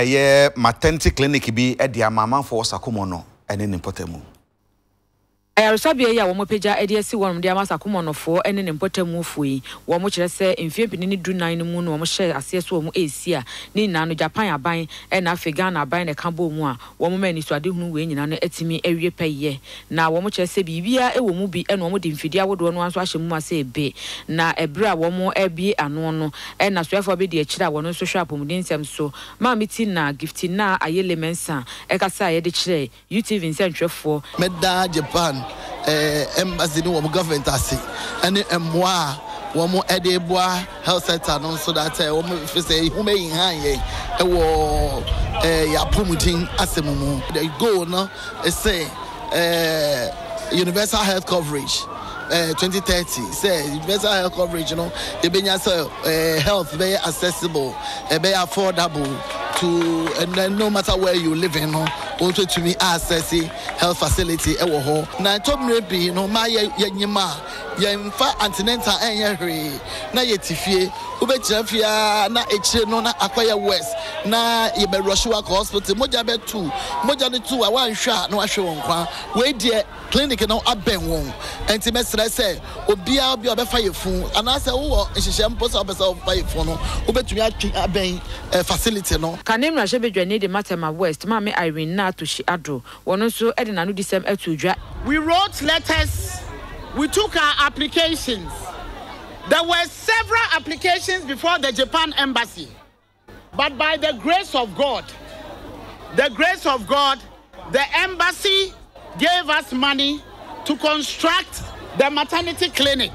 Yeah, maternity clinic be at the mama for Sakumono and an important I will say, yeah, one more page at the one, dear Sakumono for and an important move. We one much I say, in few penny do 9 moon, one share access to Asia, Nina, Japan are buying, and Afghana buying a Cambo Moa. One woman is to do no way in an etime every pay year. Now, one much I say, be a woman be and one would infidia would one once wash him say be. Now, a bra one more abbey and one, and as well for be the child one so sharp within them. So, Mammy Tina, gifting now a yellow mensa, a Cassia de Chile, UTV in Central for Meda Japan. Embassy no government asi ene emwa wo mo edeboa health center no so that wo mo say hu me han ye e wo ya promoting asemumu the goal no say universal health coverage 2030 say universal health coverage you know the benya say health very accessible very affordable to and then no matter where you live in no also to me access health facility ewo ho na to me no ma ye nyima ye mfa antenatal enye hwe na ye tifie obechafia na echire no na akoya west na ye be rushwa hospital moja be 2 moja ne 2 wa nhwa na wa hwe won kwa we die clinic no aben won enti mesere se obia obia be fa ye fun ana se wo ehihye mposa obesa ofa ye fun no obetumi atwi aben facility no kanemra she be dwane de matema west ma me Irene na to she adro wono so e de na no disem atudwa. We wrote letters, we took our applications. There were several applications before the Japan embassy. But by the grace of God, the embassy gave us money to construct the maternity clinic.